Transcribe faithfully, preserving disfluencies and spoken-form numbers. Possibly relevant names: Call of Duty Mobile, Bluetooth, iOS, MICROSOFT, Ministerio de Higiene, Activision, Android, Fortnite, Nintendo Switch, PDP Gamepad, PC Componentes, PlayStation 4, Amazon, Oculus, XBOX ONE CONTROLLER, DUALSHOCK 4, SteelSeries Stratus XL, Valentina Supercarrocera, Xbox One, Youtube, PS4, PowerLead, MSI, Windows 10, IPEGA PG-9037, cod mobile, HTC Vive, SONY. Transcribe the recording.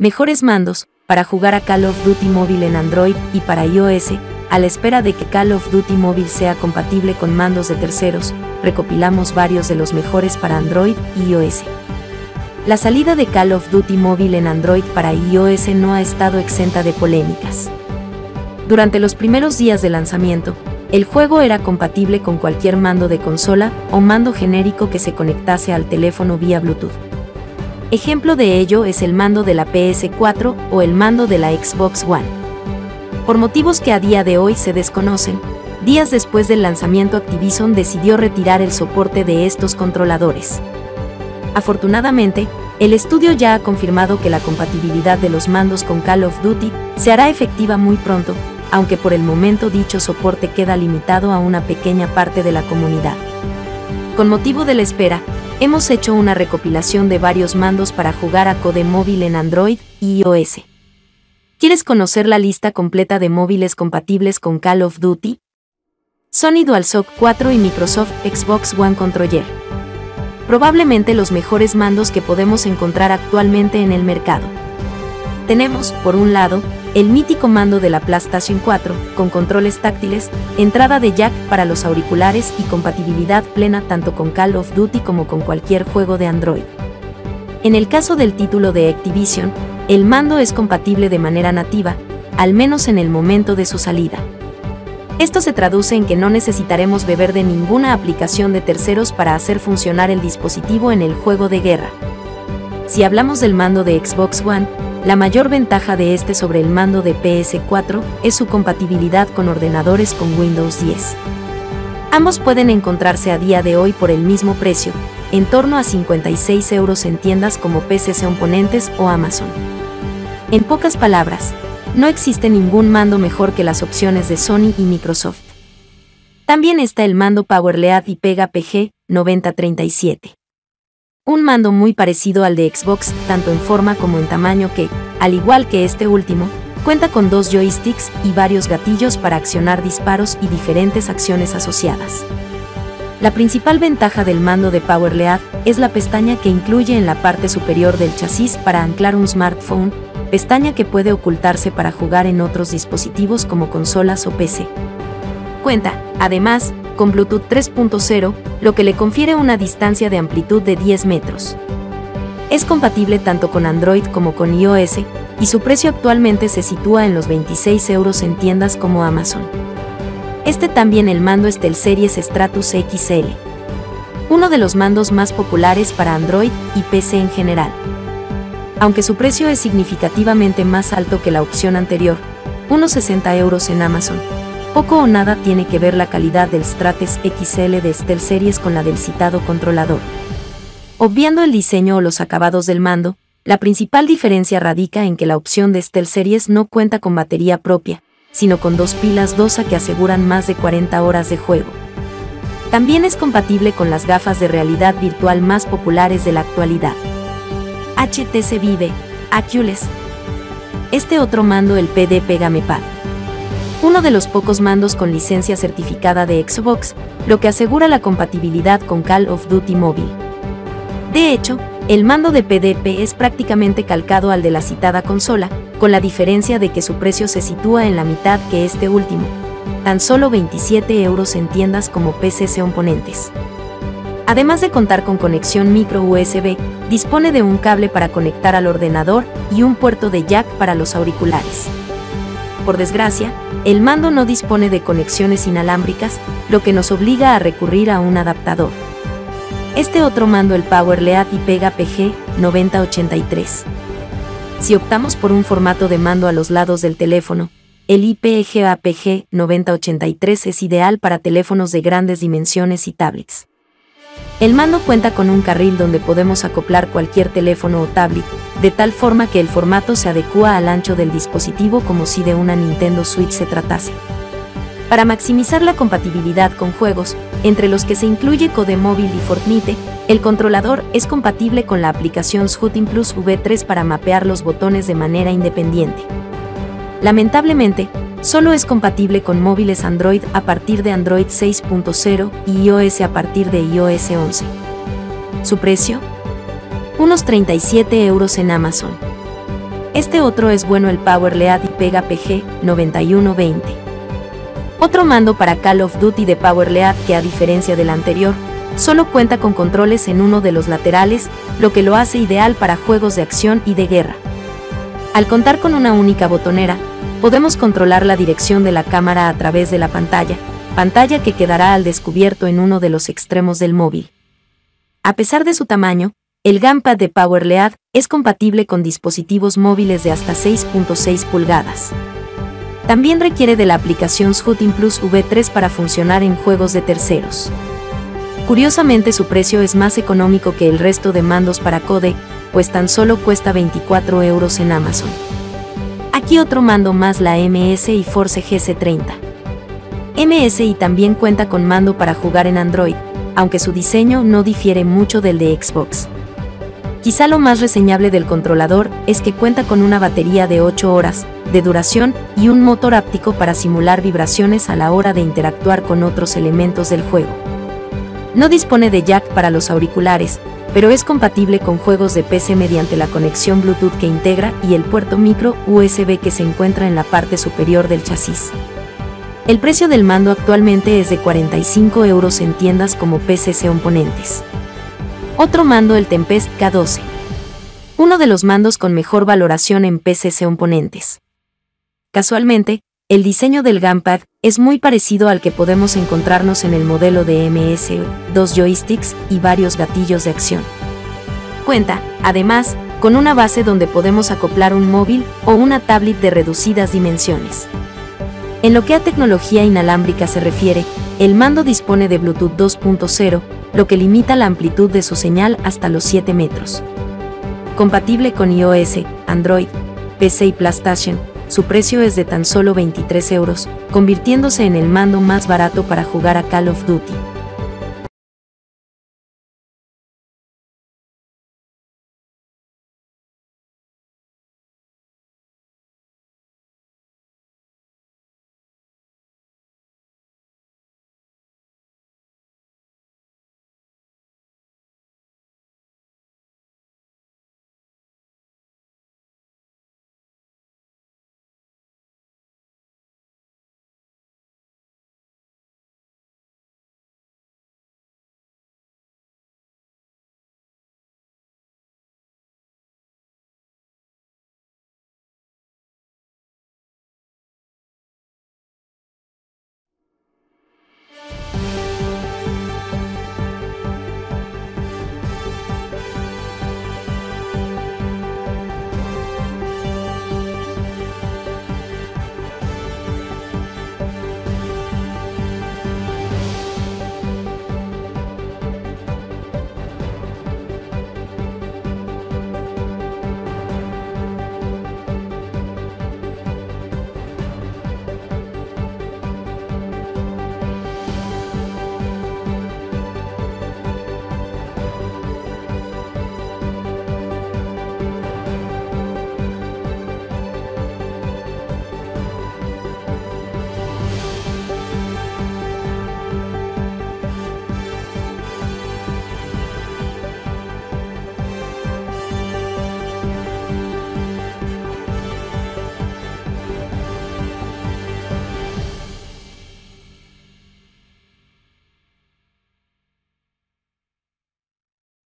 Mejores mandos para jugar a Call of Duty Mobile en Android y para iOS. A la espera de que Call of Duty Mobile sea compatible con mandos de terceros, recopilamos varios de los mejores para Android y iOS. La salida de Call of Duty Mobile en Android para iOS no ha estado exenta de polémicas. Durante los primeros días de lanzamiento, el juego era compatible con cualquier mando de consola o mando genérico que se conectase al teléfono vía Bluetooth. Ejemplo de ello es el mando de la P S cuatro o el mando de la Xbox One. Por motivos que a día de hoy se desconocen, días después del lanzamiento Activision decidió retirar el soporte de estos controladores. Afortunadamente, el estudio ya ha confirmado que la compatibilidad de los mandos con Call of Duty se hará efectiva muy pronto, aunque por el momento dicho soporte queda limitado a una pequeña parte de la comunidad. Con motivo de la espera, hemos hecho una recopilación de varios mandos para jugar a Code Móvil en Android y iOS. ¿Quieres conocer la lista completa de móviles compatibles con Call of Duty? Sony DualShock cuatro y MICROSOFT Xbox One Controller. Probablemente los mejores mandos que podemos encontrar actualmente en el mercado. Tenemos, por un lado, el mítico mando de la PlayStation cuatro, con controles táctiles, entrada de jack para los auriculares y compatibilidad plena tanto con Call of Duty como con cualquier juego de Android. En el caso del título de Activision, el mando es compatible de manera nativa, al menos en el momento de su salida. Esto se traduce en que no necesitaremos beber de ninguna aplicación de terceros para hacer funcionar el dispositivo en el juego de guerra. Si hablamos del mando de Xbox One, la mayor ventaja de este sobre el mando de P S cuatro es su compatibilidad con ordenadores con Windows diez. Ambos pueden encontrarse a día de hoy por el mismo precio, en torno a cincuenta y seis euros en tiendas como P C Componentes o Amazon. En pocas palabras, no existe ningún mando mejor que las opciones de Sony y Microsoft. También está el mando PowerLead iPega P G nueve mil treinta y siete. Un mando muy parecido al de Xbox, tanto en forma como en tamaño que, al igual que este último, cuenta con dos joysticks y varios gatillos para accionar disparos y diferentes acciones asociadas. La principal ventaja del mando de PowerLead es la pestaña que incluye en la parte superior del chasis para anclar un smartphone, pestaña que puede ocultarse para jugar en otros dispositivos como consolas o P C. Cuenta, además, con Bluetooth tres punto cero, lo que le confiere una distancia de amplitud de diez metros. Es compatible tanto con Android como con iOS, y su precio actualmente se sitúa en los veintiséis euros en tiendas como Amazon. Este también el mando SteelSeries Stratus X L. Uno de los mandos más populares para Android y P C en general. Aunque su precio es significativamente más alto que la opción anterior, unos sesenta euros en Amazon, poco o nada tiene que ver la calidad del Stratus X L de SteelSeries con la del citado controlador. Obviando el diseño o los acabados del mando, la principal diferencia radica en que la opción de SteelSeries no cuenta con batería propia, sino con dos pilas dosa que aseguran más de cuarenta horas de juego. También es compatible con las gafas de realidad virtual más populares de la actualidad. H T C Vive, Oculus. Este otro mando, el P D P Gamepad. Uno de los pocos mandos con licencia certificada de Xbox, lo que asegura la compatibilidad con Call of Duty Mobile. De hecho, el mando de P D P es prácticamente calcado al de la citada consola, con la diferencia de que su precio se sitúa en la mitad que este último, tan solo veintisiete euros en tiendas como P C Componentes. Además de contar con conexión micro U S B, dispone de un cable para conectar al ordenador y un puerto de jack para los auriculares. Por desgracia, el mando no dispone de conexiones inalámbricas, lo que nos obliga a recurrir a un adaptador. Este otro mando, el PowerLead iPega P G nueve mil ochenta y tres. Si optamos por un formato de mando a los lados del teléfono, el iPega P G nueve mil ochenta y tres es ideal para teléfonos de grandes dimensiones y tablets. El mando cuenta con un carril donde podemos acoplar cualquier teléfono o tablet, de tal forma que el formato se adecua al ancho del dispositivo como si de una Nintendo Switch se tratase. Para maximizar la compatibilidad con juegos, entre los que se incluye Code Mobile y Fortnite, el controlador es compatible con la aplicación Shooting Plus V tres para mapear los botones de manera independiente. Lamentablemente, solo es compatible con móviles Android a partir de Android seis punto cero y iOS a partir de iOS once. ¿Su precio? Unos treinta y siete euros en Amazon. Este otro es bueno, el PowerLead iPega P G noventa y uno veinte. Otro mando para Call of Duty de PowerLead que, a diferencia del anterior, solo cuenta con controles en uno de los laterales, lo que lo hace ideal para juegos de acción y de guerra. Al contar con una única botonera, podemos controlar la dirección de la cámara a través de la pantalla, pantalla que quedará al descubierto en uno de los extremos del móvil. A pesar de su tamaño, el gamepad de PowerLead es compatible con dispositivos móviles de hasta seis punto seis pulgadas. También requiere de la aplicación Shooting Plus V tres para funcionar en juegos de terceros. Curiosamente, su precio es más económico que el resto de mandos para codec, pues tan solo cuesta veinticuatro euros en Amazon. Aquí otro mando más, la M S I Force G C treinta. M S I también cuenta con mando para jugar en Android, aunque su diseño no difiere mucho del de Xbox. Quizá lo más reseñable del controlador es que cuenta con una batería de ocho horas de duración y un motor áptico para simular vibraciones a la hora de interactuar con otros elementos del juego. No dispone de jack para los auriculares, pero es compatible con juegos de P C mediante la conexión Bluetooth que integra y el puerto micro U S B que se encuentra en la parte superior del chasis. El precio del mando actualmente es de cuarenta y cinco euros en tiendas como P C Componentes. Otro mando, el Tempest K doce. Uno de los mandos con mejor valoración en P C Componentes. Casualmente, el diseño del gamepad es muy parecido al que podemos encontrarnos en el modelo de M S I, dos joysticks y varios gatillos de acción. Cuenta, además, con una base donde podemos acoplar un móvil o una tablet de reducidas dimensiones. En lo que a tecnología inalámbrica se refiere, el mando dispone de Bluetooth dos punto cero, lo que limita la amplitud de su señal hasta los siete metros. Compatible con iOS, Android, P C y PlayStation. Su precio es de tan solo veintitrés euros, convirtiéndose en el mando más barato para jugar a Call of Duty.